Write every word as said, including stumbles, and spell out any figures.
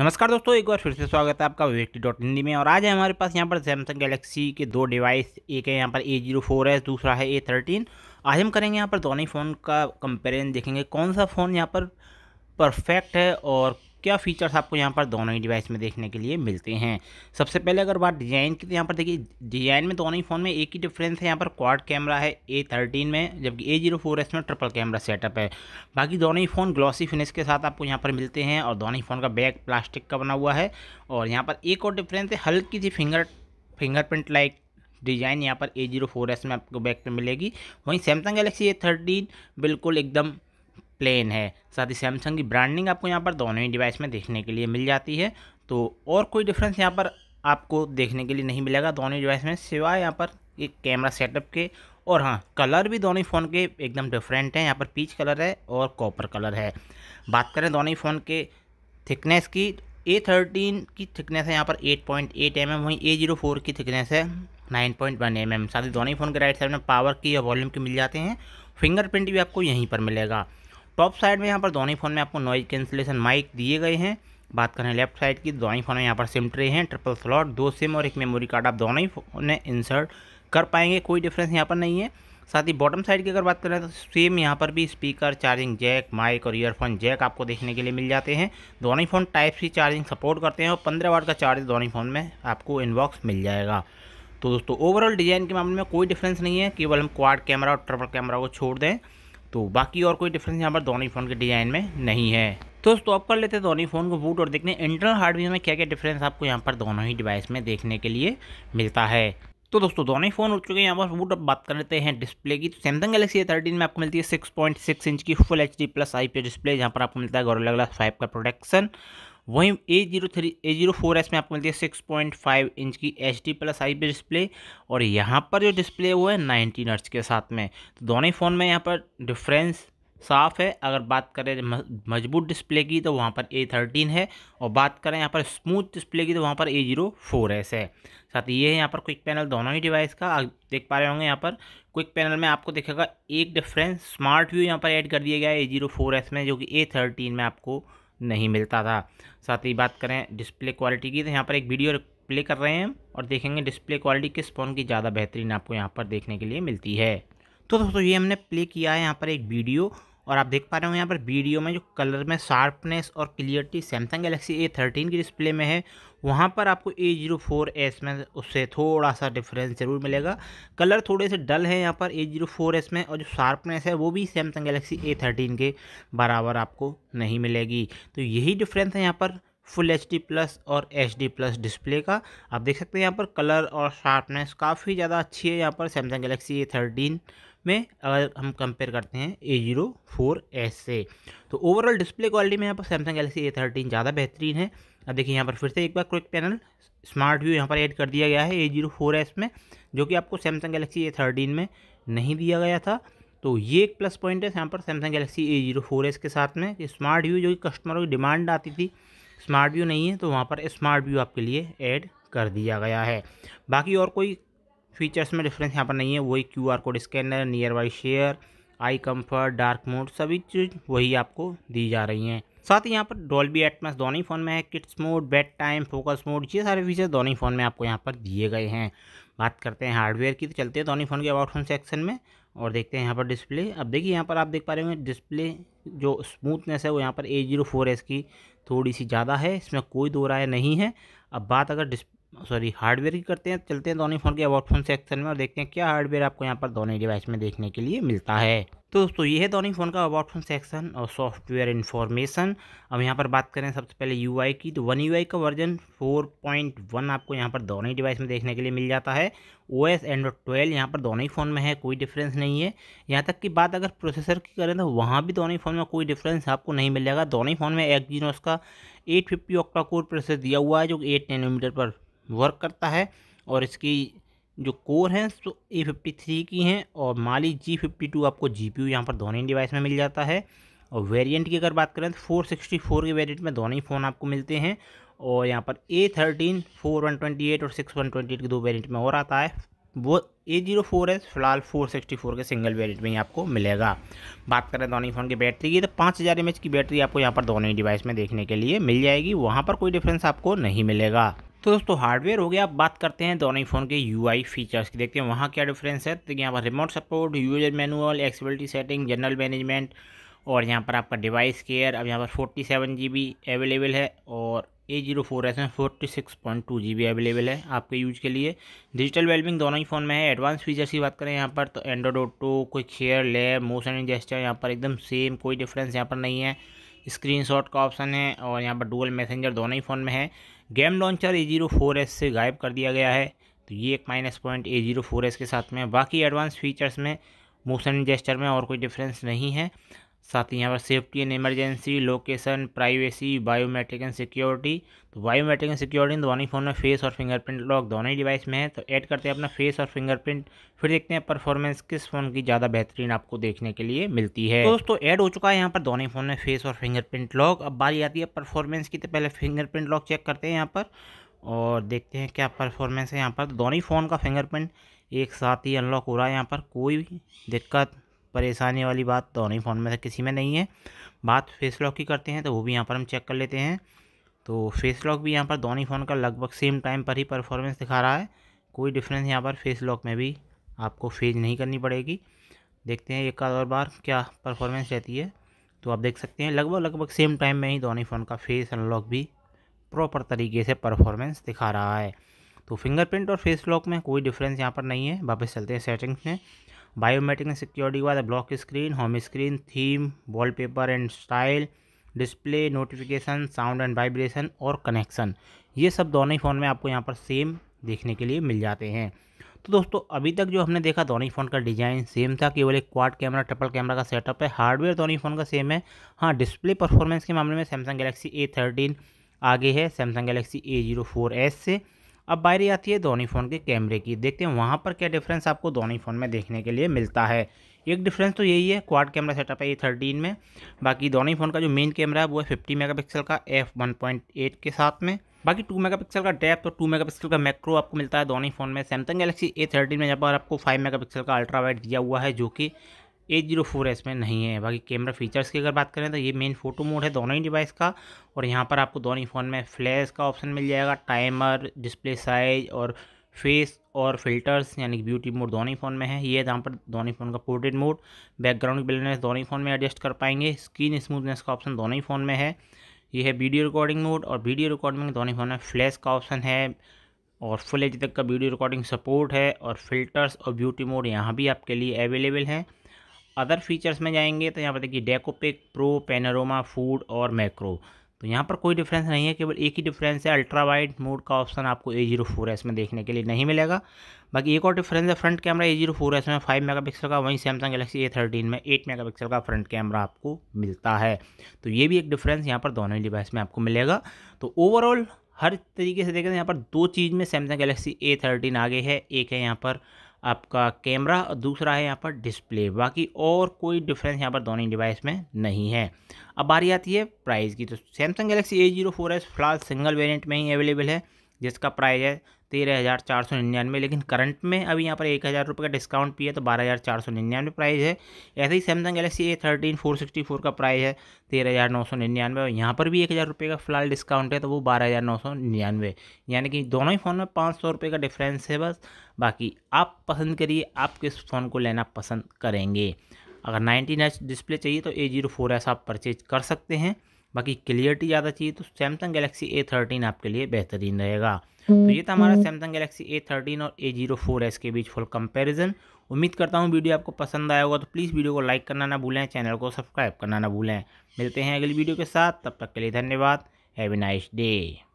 नमस्कार दोस्तों, एक बार फिर से स्वागत है आपका विवेक्टी डॉट हिंदी में। और आज है हमारे पास यहाँ पर सैमसंग गैलेक्सी के दो डिवाइस, एक है यहाँ पर ए ज़ीरो फोर एस, दूसरा है ए थर्टीन। आज हम करेंगे यहाँ पर दोनों ही फ़ोन का कंपेरिजन, देखेंगे कौन सा फ़ोन यहाँ पर परफेक्ट है और क्या फीचर्स आपको यहाँ पर दोनों ही डिवाइस में देखने के लिए मिलते हैं। सबसे पहले अगर बात डिज़ाइन की, तो यहाँ पर देखिए डिज़ाइन में दोनों ही फ़ोन में एक ही डिफरेंस है। यहाँ पर क्वाड कैमरा है ए थर्टीन में, जबकि ए ज़ीरो फोर एस में ट्रिपल कैमरा सेटअप है। बाकी दोनों ही फ़ोन ग्लॉसी फिनिश के साथ आपको यहाँ पर मिलते हैं और दोनों ही फ़ोन का बैक प्लास्टिक का बना हुआ है। और यहाँ पर एक और डिफरेंस है, हल्की सी फिंगर फिंगरप्रिंट लाइक डिज़ाइन यहाँ पर ए ज़ीरो फोर एस में आपको बैक पर मिलेगी। वहीं सैमसंग गैलेक्सी ए थर्टीन बिल्कुल एकदम प्लेन है। साथ ही सैमसंग की ब्रांडिंग आपको यहाँ पर दोनों ही डिवाइस में देखने के लिए मिल जाती है। तो और कोई डिफरेंस यहाँ पर आपको देखने के लिए नहीं मिलेगा दोनों ही डिवाइस में, सिवाय यहाँ पर एक कैमरा सेटअप के। और हाँ, कलर भी दोनों ही फ़ोन के एकदम डिफरेंट हैं। यहाँ पर पीच कलर है और कॉपर कलर है। बात करें दोनों ही फ़ोन के थिकनेस की, ए थर्टीन की थिकनेस है यहाँ पर eight point eight M M, वहीं ए ज़ीरो फोर की थिकनेस है nine point one M M. साथ ही दोनों ही फ़ोन के राइट साइड में पावर की या वॉल्यूम के मिल जाते हैं। फिंगरप्रिंट भी आपको यहीं पर मिलेगा। टॉप साइड में यहाँ पर दोनों ही फ़ोन में आपको नॉइज कैंसिलेशन माइक दिए गए हैं। बात करें लेफ्ट साइड की, दोनों ही फ़ोन में यहाँ पर सिम ट्रे हैं, ट्रिपल स्लॉट, दो सिम और एक मेमोरी कार्ड आप दोनों ही फ़ोन में इंसर्ट कर पाएंगे। कोई डिफरेंस यहाँ पर नहीं है। साथ ही बॉटम साइड की अगर बात करें तो सेम यहाँ पर भी स्पीकर, चार्जिंग जैक, माइक और ईयरफोन जैक आपको देखने के लिए मिल जाते हैं। दोनों ही phone type C charging support करते हैं और पंद्रह वाट का चार्ज दोनों ही फ़ोन में आपको इनबॉक्स मिल जाएगा। तो दोस्तों ओवरऑल डिज़ाइन के मामले में कोई डिफरेंस नहीं है, केवल हम क्वाड कैमरा और ट्रिपल कैमरा को छोड़ दें तो बाकी और कोई डिफरेंस यहाँ पर दोनों ही फ़ोन के डिज़ाइन में नहीं है। तो दोस्तों अब कर लेते हैं दोनों ही फ़ोन को बूट और देखने इंटरनल हार्डवेयर में क्या क्या डिफरेंस आपको यहाँ पर दोनों ही डिवाइस में देखने के लिए मिलता है। तो दोस्तों दोनों ही फ़ोन हो चुके हैं यहाँ पर बूट। अब बात कर लेते हैं डिस्प्ले की, तो सैमसंग गैलेक्सी ए थर्टीन में आपको मिलती है सिक्स पॉइंट सिक्स इंच की full H D plus I P S display, जहाँ पर आपको मिलता है गोरिल्ला ग्लास फाइव का प्रोटेक्शन। वहीं A zero three A zero four S में आपको मिलती है सिक्स पॉइंट फाइव इंच की H D plus I P S display और यहाँ पर जो डिस्प्ले है वो है नाइनटीन हर्ट्ज के साथ में। तो दोनों ही फ़ोन में यहाँ पर डिफरेंस साफ़ है। अगर बात करें मजबूत डिस्प्ले की तो वहाँ पर ए थर्टीन है और बात करें यहाँ पर स्मूथ डिस्प्ले की तो वहाँ पर ए ज़ीरो फोर एस है। साथ ही ये है यहाँ पर क्विक पैनल दोनों ही डिवाइस का, आप देख पा रहे होंगे। यहाँ पर क्विक पैनल में आपको दिखेगा एक डिफरेंस, स्मार्ट व्यू यहाँ पर ऐड कर दिया गया है ए ज़ीरो फोर एस में, जो कि ए थर्टीन में आपको नहीं मिलता था। साथ ही बात करें डिस्प्ले क्वालिटी की, तो यहाँ पर एक वीडियो प्ले कर रहे हैं और देखेंगे डिस्प्ले क्वालिटी किस फ़ोन की ज़्यादा बेहतरीन आपको यहाँ पर देखने के लिए मिलती है। तो दोस्तों ये हमने प्ले किया है यहाँ पर एक वीडियो और आप देख पा रहे हो यहाँ पर वीडियो में जो कलर में शार्पनेस और clarity Samsung Galaxy A thirteen की डिस्प्ले में है, वहाँ पर आपको ए ज़ीरो फोर एस में उससे थोड़ा सा डिफरेंस ज़रूर मिलेगा। कलर थोड़े से डल है यहाँ पर ए ज़ीरो फोर एस में और जो शार्पनेस है वो भी सैमसंग गैलेक्सी ए थर्टीन के बराबर आपको नहीं मिलेगी। तो यही डिफरेंस है यहाँ पर फुल एच डी प्लस और एच डी प्लस डिस्प्ले का। आप देख सकते हैं यहाँ पर कलर और शार्पनेस काफ़ी ज़्यादा अच्छी है यहाँ पर सैमसंग गैलेक्सी ए थर्टीन में, अगर हम कंपेयर करते हैं ए ज़ीरो फोर एस से। तो ओवरऑल डिस्प्ले क्वालिटी में यहाँ पर सैमसंग गैलेक्सी ए थर्टीन ज़्यादा बेहतरीन है। अब देखिए यहाँ पर फिर से एक बार क्विक पैनल स्मार्ट व्यू यहाँ पर ऐड कर दिया गया है ए ज़ीरो फोर एस में, जो कि आपको सैमसंग गैलेक्सी ए थर्टीन में नहीं दिया गया था। तो ये एक प्लस पॉइंट है यहाँ पर Samsung Galaxy A zero four S के साथ में। स्मार्ट व्यू जो कि कस्टमरों की डिमांड आती थी, स्मार्ट व्यू नहीं है तो वहाँ पर स्मार्ट व्यू आपके लिए ऐड कर दिया गया है। बाकी और कोई फीचर्स में डिफरेंस यहाँ पर नहीं है। वही Q R code scanner, nearby share, eye comfort, dark mode, सभी चीज़ वही आपको दी जा रही हैं। साथ ही यहाँ पर डॉल्बी एटमॉस दोनों ही फ़ोन में है, kids mode, bedtime, focus mode, ये सारे फीचर्स दोनों ही फ़ोन में आपको यहाँ पर दिए गए हैं। बात करते हैं हार्डवेयर की, तो चलते हैं दोनों ही फ़ोन के अबाउट फोन सेक्शन में और देखते हैं यहाँ पर डिस्प्ले। अब देखिए यहाँ पर आप देख पा रहे होंगे डिस्प्ले जो स्मूथनेस है वो यहाँ पर ए ज़ीरो फोर एस की थोड़ी सी ज़्यादा है, इसमें कोई दो राय नहीं है। अब बात अगर डिस सॉरी हार्डवेयर की करते हैं, चलते हैं दोनों फ़ोन के अबाउट फोन सेक्शन में और देखते हैं क्या हार्डवेयर आपको यहाँ पर दोनों डिवाइस में देखने के लिए मिलता है। तो दोस्तों ये है दोनों फ़ोन का अबाउट फोन सेक्शन और सॉफ्टवेयर इन्फॉर्मेशन। अब यहाँ पर बात करें सबसे पहले यूआई की, तो वन यूआई का वर्जन फोर पॉइंट वन आपको यहाँ पर दोनों ही डिवाइस में देखने के लिए मिल जाता है। ओएस एंड्रॉइड ट्वेल्व यहाँ पर दोनों ही फ़ोन में है, कोई डिफरेंस नहीं है। यहाँ तक कि बात अगर प्रोसेसर की करें तो वहाँ भी दोनों ही फ़ोन में कोई डिफरेंस आपको नहीं मिलेगा। दोनों ही फ़ोन में एक्जीनोस का eight fifty octa core processor दिया हुआ है, जो एट नैनोमीटर पर वर्क करता है और इसकी जो कोर हैं तो ए फिफ्टी थ्री की हैं और माली जी फिफ्टी टू आपको जी पी यू यहाँ पर दोनों ही डिवाइस में मिल जाता है। और वेरिएंट की अगर बात करें तो फोर सिक्सटी फोर के वेरिएंट में दोनों ही फ़ोन आपको मिलते हैं और यहाँ पर A thirteen four one twenty eight और सिक्स वन ट्वेंटी एट के दो वेरिएंट में और आता है। वो ए ज़ीरो फोर एस फिलहाल फोर सिक्स्टी फोर के सिंगल वेरिएंट में ही आपको मिलेगा। बात करें दोनों फ़ोन की बैटरी की, तो पाँच हज़ार एम एच की बैटरी आपको यहाँ पर दोनों ही डिवाइस में देखने के लिए मिल जाएगी, वहाँ पर कोई डिफरेंस आपको नहीं मिलेगा। तो दोस्तों हार्डवेयर हो गया, आप बात करते हैं दोनों ही फ़ोन के यूआई फीचर्स की, देखते हैं वहाँ क्या डिफरेंस है। तो यहाँ पर remote support, user manual, accessibility setting, general management और यहाँ पर आपका डिवाइस केयर। अब यहाँ पर forty seven G B available है और ए ज़ीरो फोर एस में forty six point two G B available है आपके यूज के लिए। डिजिटल वेलबिंग दोनों ही फ़ोन में है। एडवांस फीचर्स की बात करें यहाँ पर, तो एंड्रॉइड ऑटो, कोई share lab, motion and gesture यहाँ पर एकदम सेम, कोई डिफरेंस यहाँ पर नहीं है। स्क्रीनशॉट का ऑप्शन है और यहाँ पर डुअल मैसेंजर दोनों ही फ़ोन में है। Game launcher A zero four S से गायब कर दिया गया है, तो ये एक minus point A zero four S के साथ में। बाकी एडवांस फीचर्स में मोशन एंड जेस्चर में और कोई डिफरेंस नहीं है। साथ ही यहाँ पर safety and emergency, location, privacy, biometric and security, तो बायोमेट्रिक एंड सिक्योरिटी दोनों ही फ़ोन में, फेस और फिंगरप्रिंट लॉक दोनों ही डिवाइस में है। तो ऐड करते हैं अपना फेस और फिंगरप्रिंट, फिर देखते हैं परफॉर्मेंस किस फ़ोन की ज़्यादा बेहतरीन आपको देखने के लिए मिलती है। तो दोस्तों ऐड हो चुका है यहाँ पर दोनों ही फ़ोन में फेस और फिंगरप्रिंट लॉक। अब बारी आती है परफॉर्मेंस की, तो पहले फिंगरप्रिंट लॉक चेक करते हैं यहाँ पर और देखते हैं क्या परफॉर्मेंस है यहाँ पर। तो दोनों ही फ़ोन का फिंगरप्रिंट एक साथ ही अनलॉक हो रहा है यहाँ पर, कोई भी दिक्कत परेशानी वाली बात दोनों ही फ़ोन में से किसी में नहीं है। बात फेस लॉक की करते हैं, तो वो भी यहाँ पर हम चेक कर लेते हैं। तो फेस लॉक भी यहाँ पर दोनों ही फ़ोन का लगभग सेम टाइम पर ही परफॉर्मेंस दिखा रहा है, कोई डिफरेंस यहाँ पर फेस लॉक में भी आपको फेज नहीं करनी पड़ेगी। देखते हैं एक और बार क्या परफॉर्मेंस रहती है। तो आप देख सकते हैं लगभग लगभग सेम टाइम में ही दोनों ही फ़ोन का फेस अनलॉक भी प्रॉपर तरीके से परफॉर्मेंस दिखा रहा है। तो फिंगरप्रिंट और फेस लॉक में कोई डिफरेंस यहाँ पर नहीं है। वापस चलते हैं सेटिंग्स में। बायोमेट्रिक एंड सिक्योरिटी के बाद block screen, home screen, theme, wallpaper and style, display, notification, sound and vibration और कनेक्शन, ये सब दोनों ही फ़ोन में आपको यहाँ पर सेम देखने के लिए मिल जाते हैं। तो दोस्तों अभी तक जो हमने देखा दोनों ही फ़ोन का डिज़ाइन सेम था, केवल एक क्वाड कैमरा ट्रिपल कैमरा का सेटअप है। हार्डवेयर दोनों ही फ़ोन का सेम है। हाँ, डिस्प्ले परफॉर्मेंस के मामले में सैमसंग गैलेक्सी ए थर्टीन आगे है Samsung Galaxy A zero four S से। अब बारी आती है दोनों फ़ोन के कैमरे की, देखते हैं वहाँ पर क्या डिफरेंस आपको दोनों फ़ोन में देखने के लिए मिलता है। एक डिफरेंस तो यही है, क्वाड कैमरा सेटअप है ए थर्टीन में। बाकी दोनों फ़ोन का जो मेन कैमरा है वो है फिफ्टी मेगापिक्सल का एफ वन पॉइंट एट के साथ में। बाकी टू मेगापिक्सल का डेप्थ और टू मेगापिक्सल का मैक्रो आपको मिलता है दोनों फ़ोन में। सैमसंग गैलेक्सी ए थर्टीन में यहाँ पर आपको फाइव मेगापिक्सल का अल्ट्रा वाइड दिया हुआ है, जो कि ए ज़ीरो फोर एस में नहीं है। बाकी कैमरा फीचर्स की अगर बात करें, तो ये मेन फोटो मोड है दोनों ही डिवाइस का, और यहाँ पर आपको दोनों ही फ़ोन में फ्लैश का ऑप्शन मिल जाएगा, टाइमर, डिस्प्ले साइज और फेस और फिल्टर्स यानी कि ब्यूटी मोड दोनों ही फ़ोन में है। ये यहाँ पर दोनों ही फ़ोन का पोर्ट्रेट मोड, बैकग्राउंड ब्लरनेस दोनों ही फ़ोन में एडजस्ट कर पाएंगे। स्क्रीन स्मूथनेस का ऑप्शन दोनों ही फ़ोन में है। ये है वीडियो रिकॉर्डिंग मोड, और वीडियो रिकॉर्डिंग दोनों ही फ़ोन में फ्लैश का ऑप्शन है और फुल एच डी तक का वीडियो रिकॉर्डिंग सपोर्ट है, और फिल्टर्स और ब्यूटी मोड यहाँ भी आपके लिए अवेलेबल है। अदर फीचर्स में जाएंगे तो यहाँ पर देखिए डेकोपिक, प्रो, पैनोरामा, फूड और मैक्रो, तो यहाँ पर कोई डिफरेंस नहीं है। केवल एक ही डिफरेंस है, अल्ट्रा वाइड मोड का ऑप्शन आपको ए ज़ीरो फोर एस में देखने के लिए नहीं मिलेगा। बाकी एक और डिफरेंस है, front camera A zero four S में फाइव मेगापिक्सल का, वहीं सैमसंग गैलेक्सी ए थर्टीन में एट मेगापिक्सल का फ्रंट कैमरा आपको मिलता है। तो ये भी एक डिफरेंस यहाँ पर दोनों ही डिवाइस में आपको मिलेगा। तो ओवरऑल हर तरीके से देखें तो यहाँ पर दो चीज़ में सैमसंग गैलेक्सी ए थर्टीन आगे है। एक है यहाँ पर आपका कैमरा और दूसरा है यहाँ पर डिस्प्ले। बाकी और कोई डिफरेंस यहाँ पर दोनों डिवाइस में नहीं है। अब बारी आती है प्राइस की, तो Samsung Galaxy A zero four S फिलहाल सिंगल वेरिएंट में ही अवेलेबल है, जिसका प्राइस है तेरह हज़ार चार सौ निन्यानवे, लेकिन करंट में अभी यहाँ पर एक हज़ार रुपये का डिस्काउंट भी है, तो बारह हज़ार चार सौ निन्यानवे प्राइस है। ऐसे ही Samsung Galaxy A thirteen four sixty four का प्राइस है तेरह हज़ार नौ सौ निन्यानवे, और यहाँ पर भी एक हज़ार रुपये का फिलहाल डिस्काउंट है, तो वो बारह हज़ार नौ सौ निन्यानवे, यानी कि दोनों ही फ़ोन में पाँच सौ रुपये का डिफरेंस है बस। बाकी आप पसंद करिए, आप किस फ़ोन को लेना पसंद करेंगे। अगर नाइनटीन एच डिस्प्ले चाहिए तो ए ज़ीरो फोर एस आप परचेज कर सकते हैं। बाकी क्लियरिटी ज़्यादा चाहिए तो सैमसंग गैलेक्सी ए थर्टीन आपके लिए बेहतरीन रहेगा। तो ये था हमारा सैमसंग गैलेक्सी ए थर्टीन और ए ज़ीरो फोर एस के बीच फुल कंपैरिजन। उम्मीद करता हूँ वीडियो आपको पसंद आया होगा, तो प्लीज़ वीडियो को लाइक करना ना भूलें, चैनल को सब्सक्राइब करना ना भूलें। मिलते हैं अगली वीडियो के साथ, तब तक के लिए धन्यवाद। Have a nice day.